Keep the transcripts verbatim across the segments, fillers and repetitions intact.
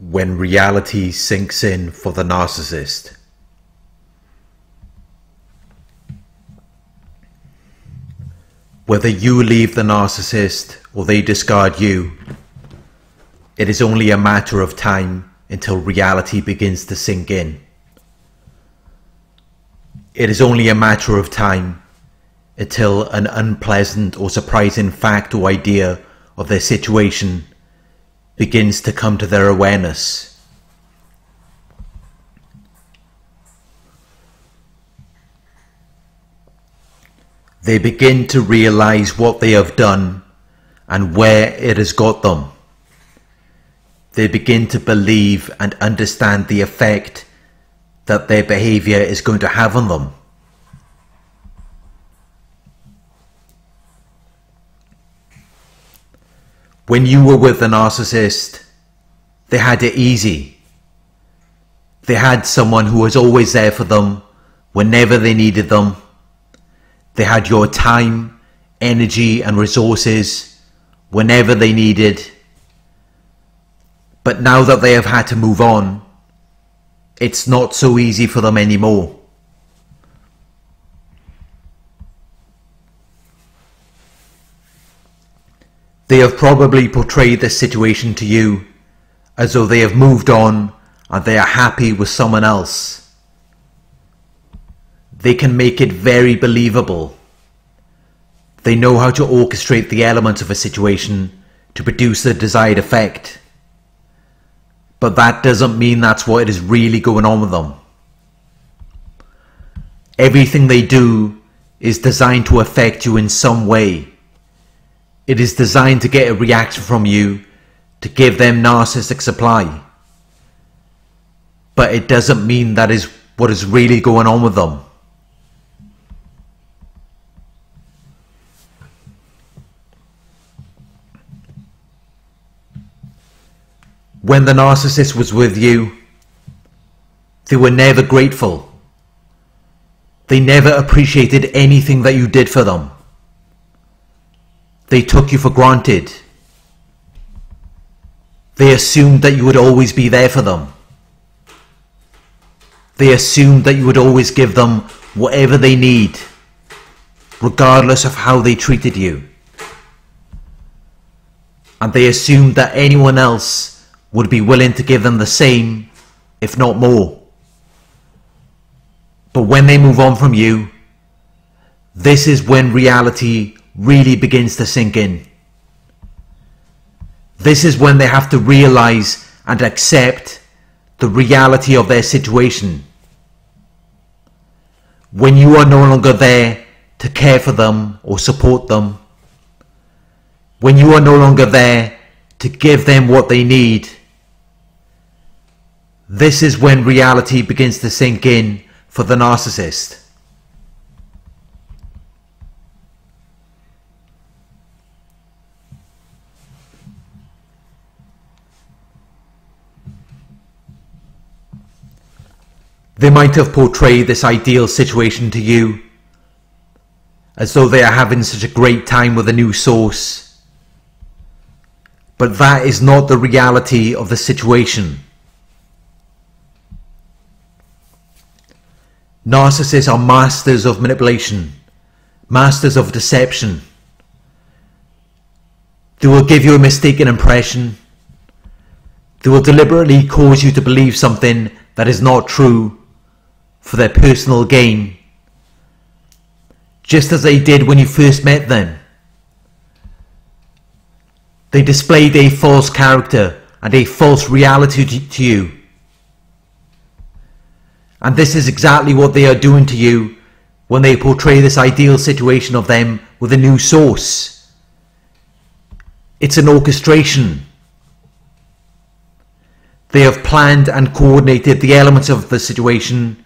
when reality sinks in for the narcissist. Whether you leave the narcissist or they discard you, it is only a matter of time until reality begins to sink in. It is only a matter of time until an unpleasant or surprising fact or idea of their situation begins to come to their awareness. They begin to realize what they have done and where it has got them. They begin to believe and understand the effect that their behavior is going to have on them. When you were with the narcissist, they had it easy. They had someone who was always there for them whenever they needed them. They had your time, energy and resources whenever they needed. But now that they have had to move on, it's not so easy for them anymore. They have probably portrayed this situation to you as though they have moved on and they are happy with someone else. They can make it very believable. They know how to orchestrate the elements of a situation to produce the desired effect. But that doesn't mean that's what is really going on with them. Everything they do is designed to affect you in some way. It is designed to get a reaction from you, to give them narcissistic supply. But it doesn't mean that is what is really going on with them. When the narcissist was with you, they were never grateful. They never appreciated anything that you did for them. They took you for granted. They assumed that you would always be there for them. They assumed that you would always give them whatever they need, regardless of how they treated you. And they assumed that anyone else would be willing to give them the same, if not more. But when they move on from you, this is when reality really begins to sink in. This is when they have to realize and accept the reality of their situation. When you are no longer there to care for them or support them, when you are no longer there to give them what they need, this is when reality begins to sink in for the narcissist. They might have portrayed this ideal situation to you as though they are having such a great time with a new source. But that is not the reality of the situation. Narcissists are masters of manipulation, masters of deception. They will give you a mistaken impression. They will deliberately cause you to believe something that is not true, for their personal gain, just as they did when you first met them. They displayed a false character and a false reality to you. And this is exactly what they are doing to you when they portray this ideal situation of them with a new source. It's an orchestration. They have planned and coordinated the elements of the situation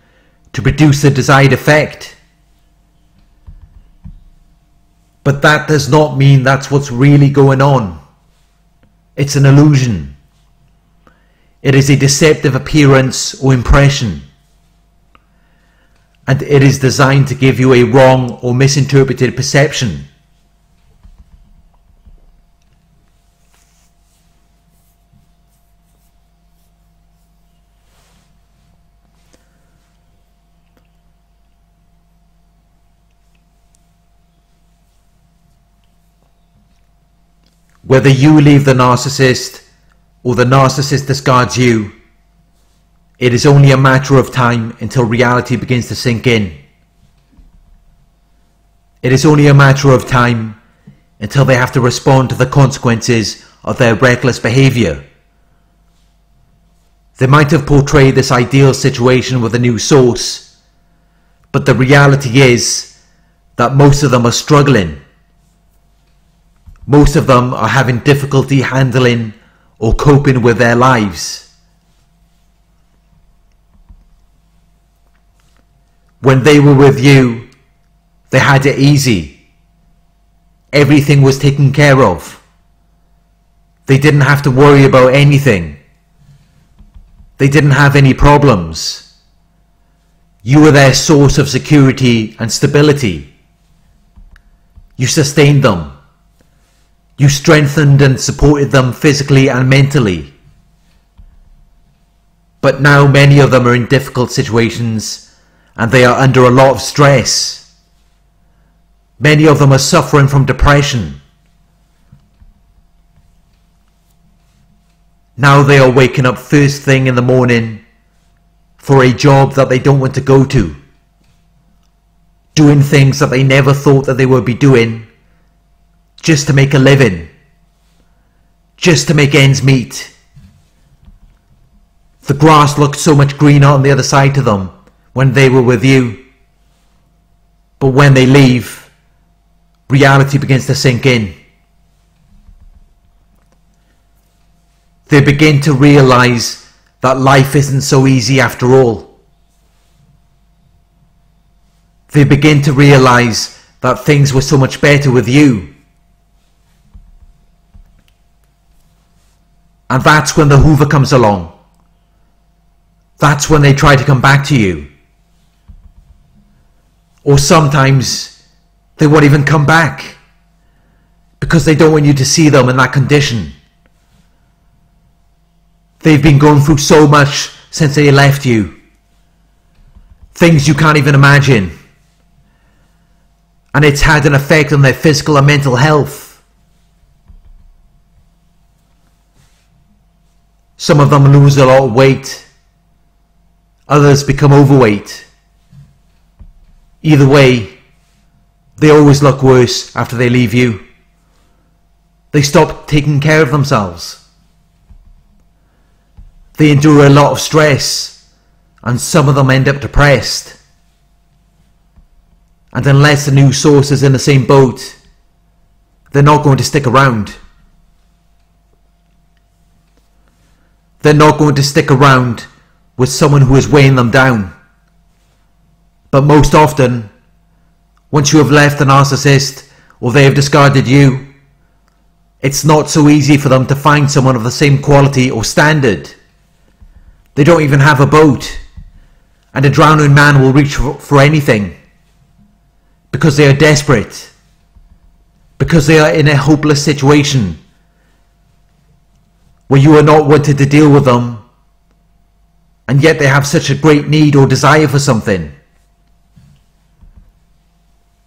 to produce the desired effect. But that does not mean that's what's really going on. It's an illusion. It is a deceptive appearance or impression. And it is designed to give you a wrong or misinterpreted perception. Whether you leave the narcissist or the narcissist discards you, it is only a matter of time until reality begins to sink in. It is only a matter of time until they have to respond to the consequences of their reckless behaviour. They might have portrayed this ideal situation with a new source, but the reality is that most of them are struggling. Most of them are having difficulty handling or coping with their lives. When they were with you, they had it easy. Everything was taken care of. They didn't have to worry about anything. They didn't have any problems. You were their source of security and stability. You sustained them. You strengthened and supported them physically and mentally. But now many of them are in difficult situations and they are under a lot of stress. Many of them are suffering from depression. Now they are waking up first thing in the morning for a job that they don't want to go to, doing things that they never thought that they would be doing, just to make a living, just to make ends meet. The grass looked so much greener on the other side to them when they were with you, but when they leave, reality begins to sink in. They begin to realize that life isn't so easy after all. They begin to realize that things were so much better with you. And that's when the Hoover comes along. That's when they try to come back to you. Or sometimes they won't even come back because they don't want you to see them in that condition. They've been going through so much since they left you. Things you can't even imagine. And it's had an effect on their physical and mental health. Some of them lose a lot of weight. Others become overweight. Either way, they always look worse after they leave you. They stop taking care of themselves. They endure a lot of stress, and some of them end up depressed. And unless the new source is in the same boat, they're not going to stick around. They're not going to stick around with someone who is weighing them down. But most often, once you have left the narcissist or they have discarded you, it's not so easy for them to find someone of the same quality or standard. They don't even have a boat, and a drowning man will reach for, for anything because they are desperate, because they are in a hopeless situation where you are not wanted to deal with them, and yet they have such a great need or desire for something.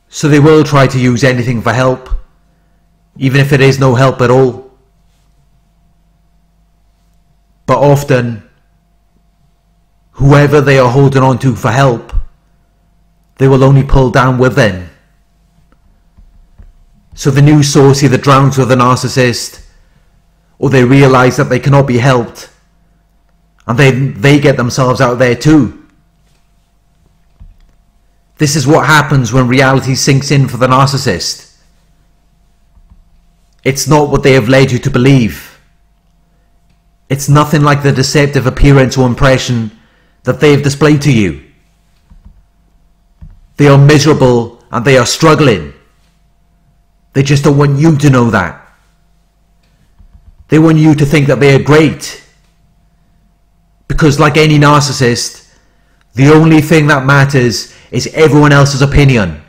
So they will try to use anything for help, even if it is no help at all. But often, whoever they are holding on to for help, they will only pull down with them. So the new source either drowns with the narcissist, or they realize that they cannot be helped, and then they get themselves out there too. This is what happens when reality sinks in for the narcissist. It's not what they have led you to believe. It's nothing like the deceptive appearance or impression that they have displayed to you. They are miserable and they are struggling. They just don't want you to know that. They want you to think that they are great. Because like any narcissist, the only thing that matters is everyone else's opinion,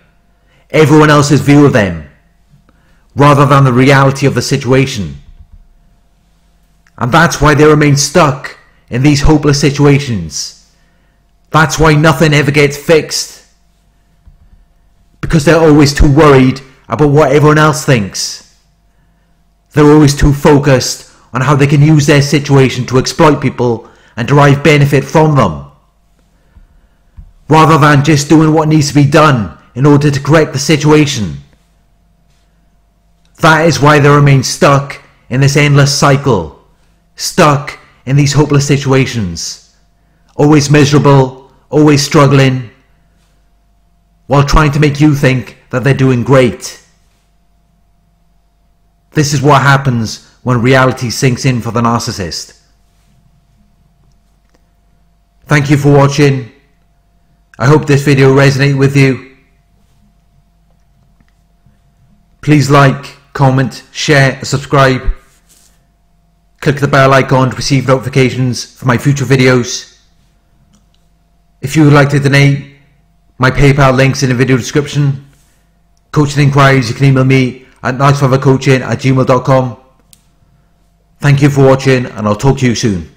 everyone else's view of them, rather than the reality of the situation. And that's why they remain stuck in these hopeless situations. That's why nothing ever gets fixed, because they're always too worried about what everyone else thinks. They're always too focused on how they can use their situation to exploit people and derive benefit from them, rather than just doing what needs to be done in order to correct the situation. That is why they remain stuck in this endless cycle, stuck in these hopeless situations, always miserable, always struggling, while trying to make you think that they're doing great. This is what happens when reality sinks in for the narcissist. Thank you for watching. I hope this video resonated with you. Please like, comment, share, subscribe. Click the bell icon to receive notifications for my future videos. If you would like to donate, my PayPal link's in the video description. Coaching inquiries, you can email me at nice father coaching at gmail dot com. Thank you for watching, and I'll talk to you soon.